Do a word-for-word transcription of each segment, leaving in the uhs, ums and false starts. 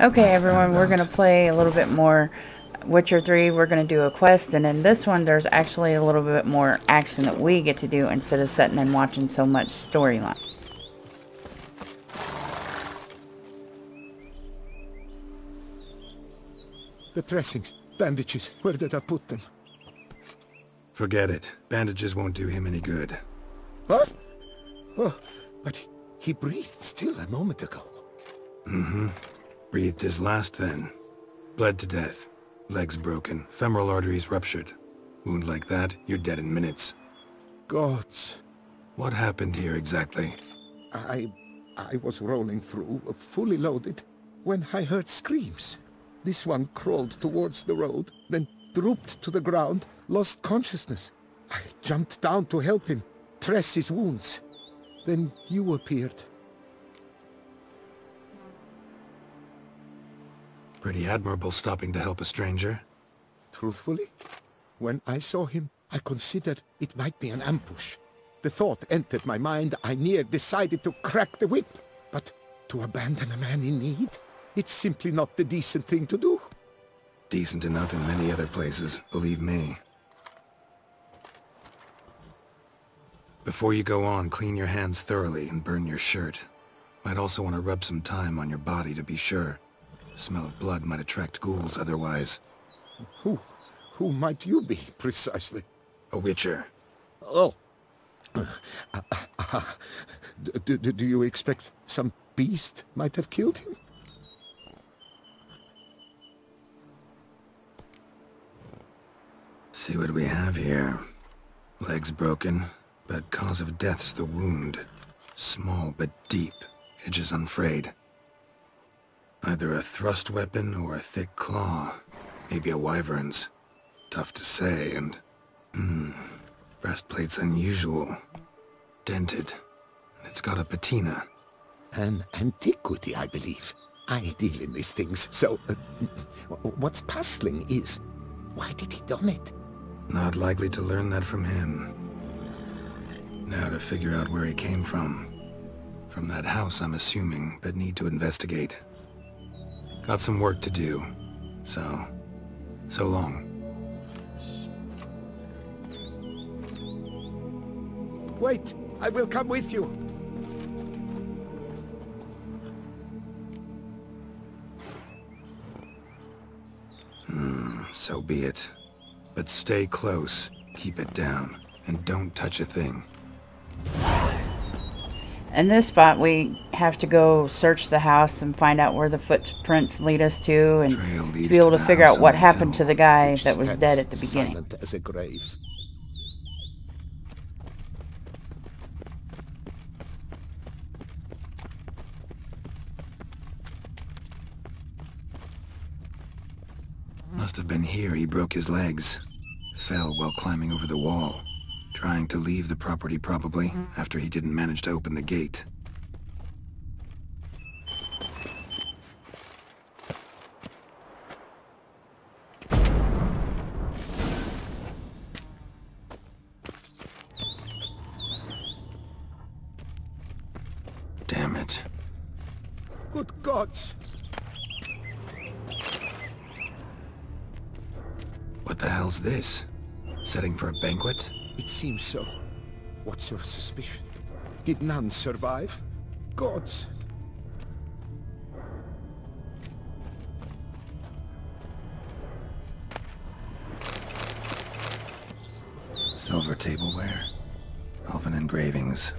Okay, everyone, we're going to play a little bit more Witcher three. We're going to do a quest, and in this one, there's actually a little bit more action that we get to do instead of sitting and watching so much storyline. The dressings, bandages, where did I put them? Forget it. Bandages won't do him any good. What? Oh, but he breathed still a moment ago. Mm-hmm. Breathed his last then. Bled to death. Legs broken, femoral arteries ruptured. Wound like that, you're dead in minutes. Gods. What happened here exactly? I... I was rolling through, fully loaded, when I heard screams. This one crawled towards the road, then drooped to the ground, lost consciousness. I jumped down to help him, dress his wounds. Then you appeared. Pretty admirable stopping to help a stranger. Truthfully, when I saw him, I considered it might be an ambush. The thought entered my mind, I near decided to crack the whip. But to abandon a man in need? It's simply not the decent thing to do. Decent enough in many other places, believe me. Before you go on, clean your hands thoroughly and burn your shirt. Might also want to rub some thyme on your body to be sure. The smell of blood might attract ghouls otherwise. Who? Who might you be, precisely? A witcher. Oh. Uh, uh, uh, do, do, do you expect some beast might have killed him? See what we have here. Legs broken, but cause of death's the wound. Small but deep, edges unfrayed. Either a thrust weapon or a thick claw. Maybe a wyvern's. Tough to say, and... Mm, breastplate's unusual. Dented. It's got a patina. An antiquity, I believe. I deal in these things, so... Uh, what's puzzling is... Why did he don it? Not likely to learn that from him. Now to figure out where he came from. From that house, I'm assuming, but need to investigate. Got some work to do, so... so long. Wait! I will come with you! Hmm, so be it. But stay close, keep it down, and don't touch a thing. In this spot, we have to go search the house and find out where the footprints lead us to, and to be able to, to figure out what happened to the guy that was dead at the beginning. Silent as a grave. Must have been here he broke his legs. Fell while climbing over the wall. Trying to leave the property, probably, after he didn't manage to open the gate. Damn it. Good gods! What the hell's this? Setting for a banquet? It seems so. What's your suspicion? Did none survive? Gods! Silver tableware. Elven engravings.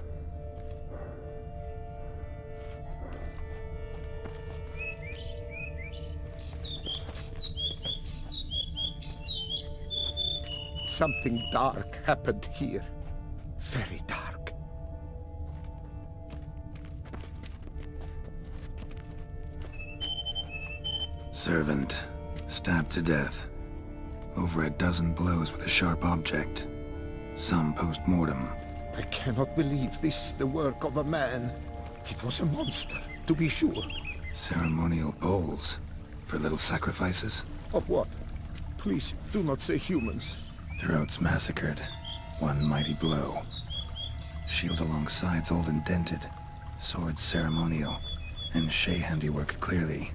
Something dark happened here. Very dark. Servant. Stabbed to death. Over a dozen blows with a sharp object. Some post-mortem. I cannot believe this is the work of a man. It was a monster, to be sure. Ceremonial bowls. For little sacrifices? Of what? Please, do not say humans. Throats massacred. One mighty blow. Shield alongside's old and dented. Sword ceremonial. and Shea handiwork clearly.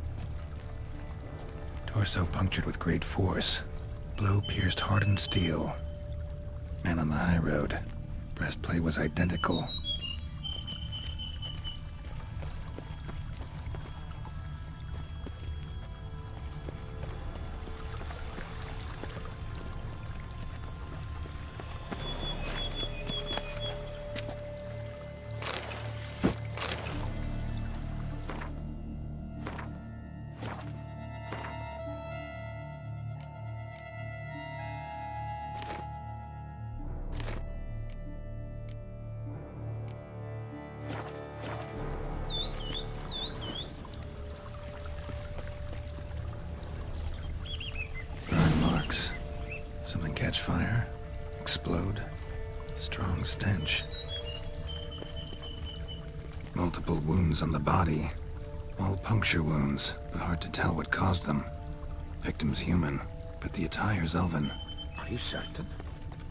Torso punctured with great force, blow pierced hardened steel. Man on the high road, breastplate was identical. Fire, explode, strong stench. Multiple wounds on the body, all puncture wounds, but hard to tell what caused them. Victim's human, but the attire's elven. Are you certain?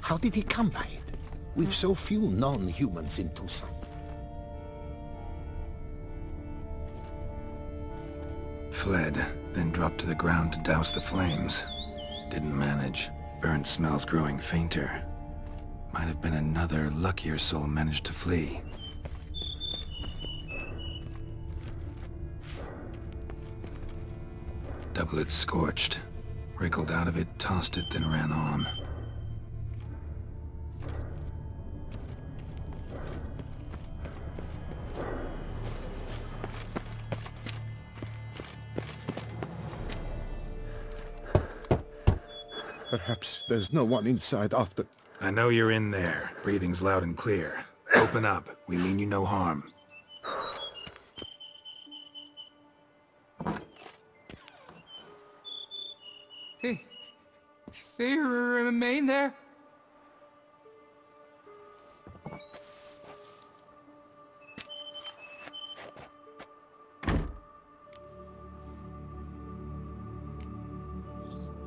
How did he come by it? We've so few non-humans in Tucson. Fled, then dropped to the ground to douse the flames. Didn't manage. Burnt smells growing fainter. Might have been another luckier soul managed to flee. Doublet scorched. Wriggled out of it, tossed it, then ran on. Perhaps there's no one inside after... I know you're in there. Breathing's loud and clear. Open up. We mean you no harm. They... they remain there?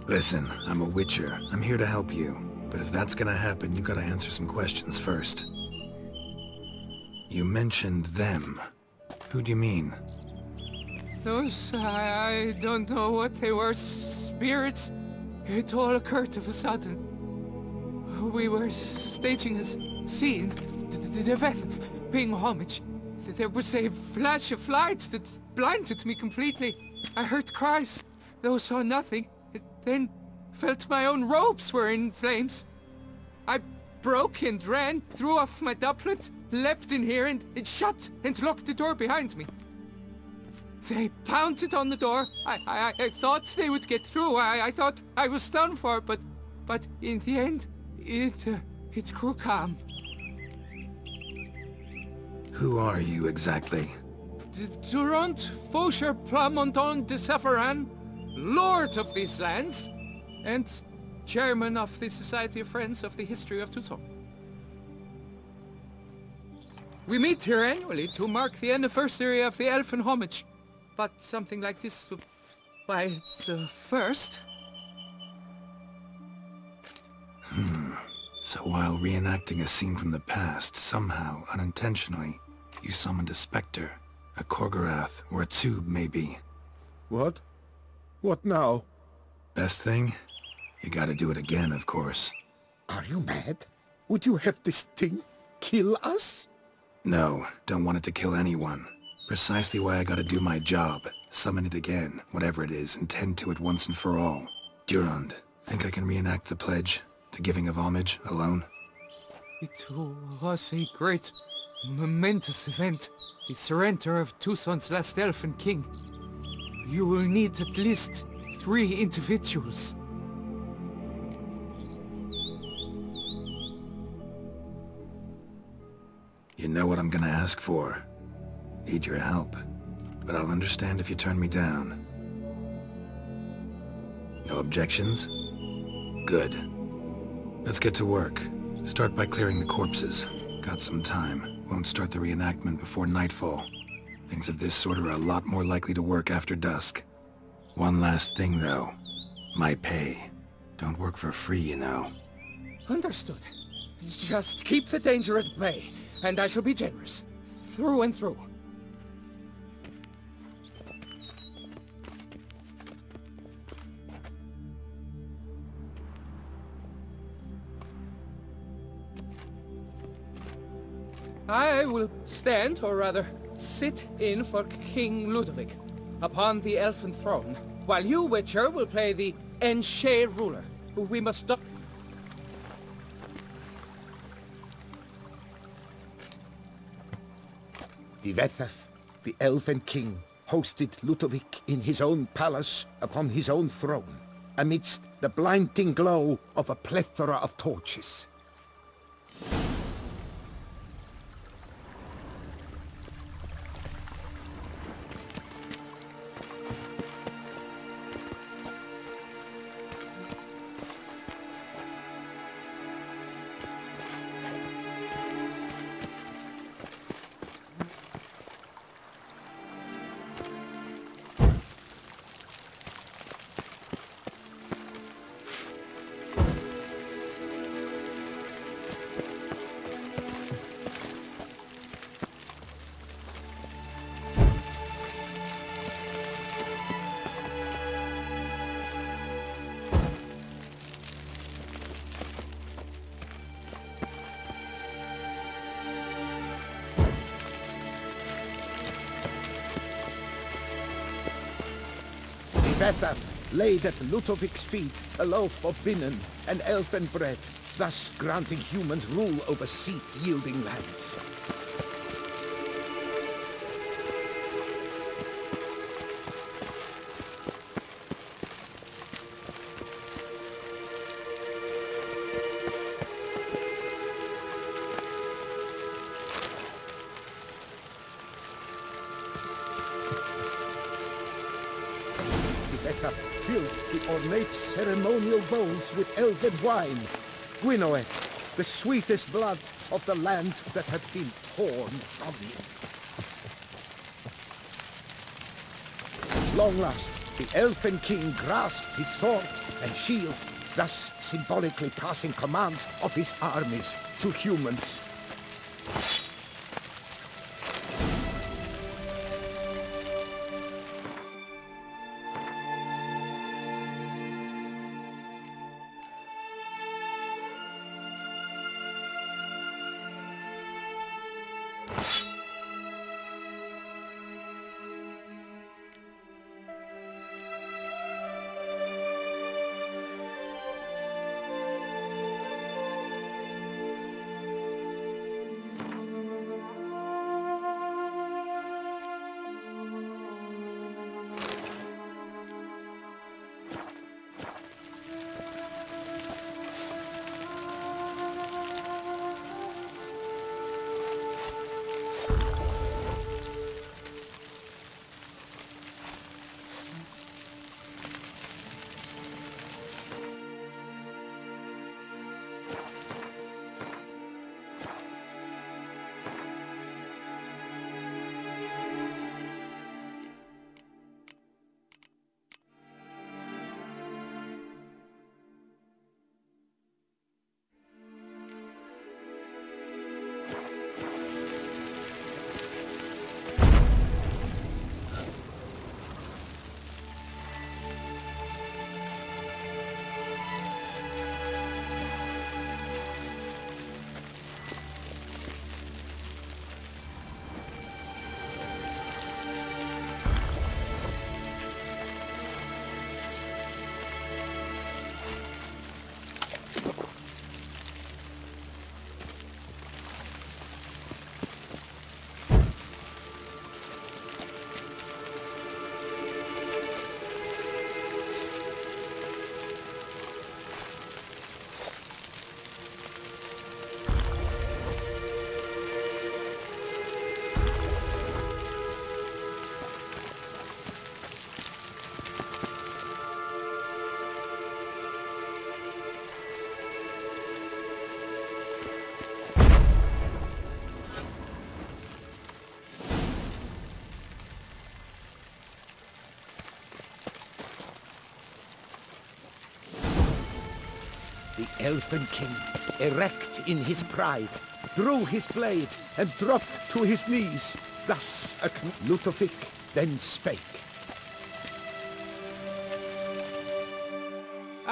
Listen, I'm a Witcher. I'm here to help you. But if that's gonna happen, you gotta answer some questions first. You mentioned them. Who do you mean? Those... I, I don't know what they were. Spirits? It all occurred of a sudden. We were staging a scene. The Vethav paying homage. There was a flash of light that blinded me completely. I heard cries, though saw nothing. Then felt my own robes were in flames. I broke and ran, threw off my doublet, leapt in here and it shut and locked the door behind me. They pounded on the door. I, I, I thought they would get through. I, I thought I was done for, but, but in the end, it, uh, it grew calm. Who are you exactly? Durant Faucher Plamonton de Safaran. Lord of these lands, and chairman of the Society of Friends of the History of Tucson. We meet here annually to mark the anniversary of the Elfin Homage, but something like this, why, it's the first. Hmm. So while reenacting a scene from the past, somehow, unintentionally, you summoned a Spectre, a Korgorath, or a Tube, maybe. What? What now? Best thing? You gotta do it again, of course. Are you mad? Would you have this thing kill us? No, don't want it to kill anyone. Precisely why I gotta do my job. Summon it again, whatever it is, and tend to it once and for all. Durand, think I can reenact the pledge? The giving of homage, alone? It was a great, momentous event. The surrender of Tucson's last elfin king. You will need at least three individuals. You know what I'm gonna ask for. Need your help, but I'll understand if you turn me down. No objections? Good. Let's get to work. Start by clearing the corpses. Got some time. Won't start the reenactment before nightfall. Things of this sort are a lot more likely to work after dusk. One last thing, though. My pay. Don't work for free, you know. Understood. Just keep the danger at bay, and I shall be generous. Through and through. I will stand, or rather, sit in for King Ludovic, upon the Elfin throne, while you, Witcher, will play the Enshe ruler, who we must duck. The Vethav, the Elfin King, hosted Ludovic in his own palace, upon his own throne, amidst the blinding glow of a plethora of torches. Vethav laid at Ludovic's feet a loaf of binnen and elfin bread, thus granting humans rule over seed-yielding lands. Ornate ceremonial bowls with elven wine, Gwinoeth, the sweetest blood of the land that had been torn from him. At long last, the Elfin King grasped his sword and shield, thus symbolically passing command of his armies to humans. The Elfin King, erect in his pride, drew his blade and dropped to his knees. Thus Ludovic then spake.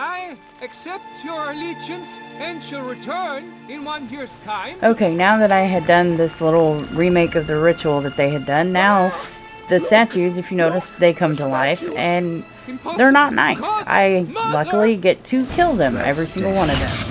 I accept your allegiance and shall return in one year's time. Okay, now that I had done this little remake of the ritual that they had done, now the statues, if you notice, they come to life, and they're not nice. I luckily get to kill them, every single one of them.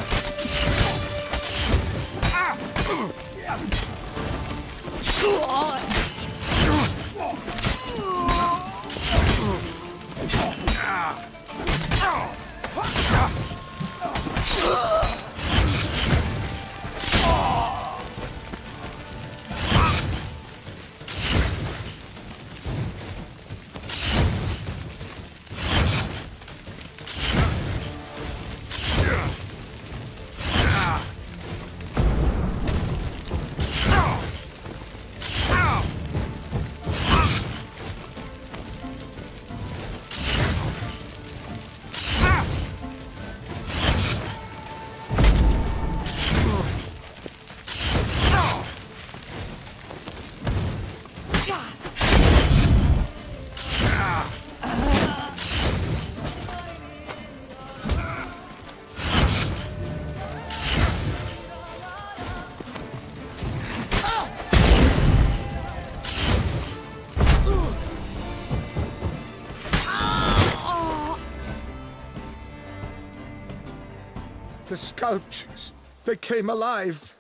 The sculptures, they came alive.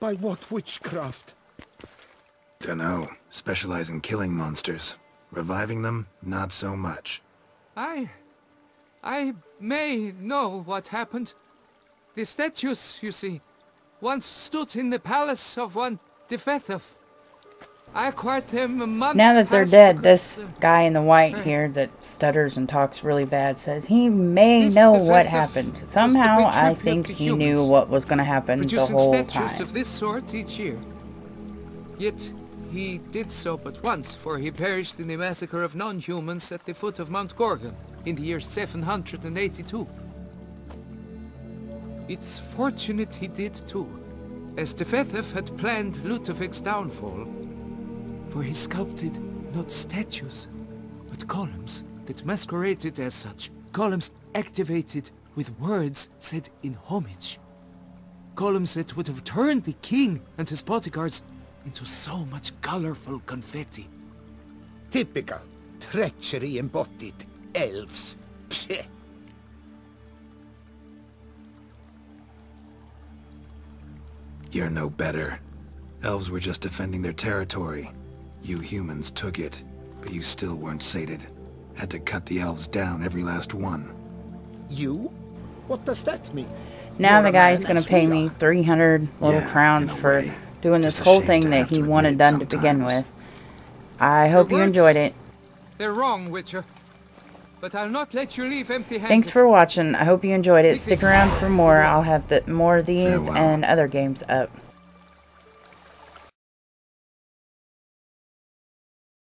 By what witchcraft? Dunno. Specialize in killing monsters. Reviving them, not so much. I... I may know what happened. The statues, you see, once stood in the palace of one Vethav. I acquired them a month. Now that they're dead, this uh, guy in the white uh, here that stutters and talks really bad says he may know what happened. Somehow, I think he humans, knew what was going to happen the whole statues time. Of this sort each year. Yet, he did so but once, for he perished in the massacre of non-humans at the foot of Mount Gorgon in the year seven hundred eighty-two. It's fortunate he did too, as the Vethav had planned Ludovic's downfall. For he sculpted not statues, but columns that masqueraded as such. Columns activated with words said in homage. Columns that would have turned the king and his bodyguards into so much colorful confetti. Typical treachery embodied elves. Psheh. You're no better. Elves were just defending their territory. You humans took it, but you still weren't sated. Had to cut the elves down, every last one. You? What does that mean? Now the guy's gonna pay me three hundred little crowns for doing this whole thing that he wanted done to begin with. I hope you enjoyed it. They're wrong, Witcher. But I'll not let you leave empty-handed. Thanks for watching. I hope you enjoyed it. Stick around for more. I'll have the, more of these and other games up.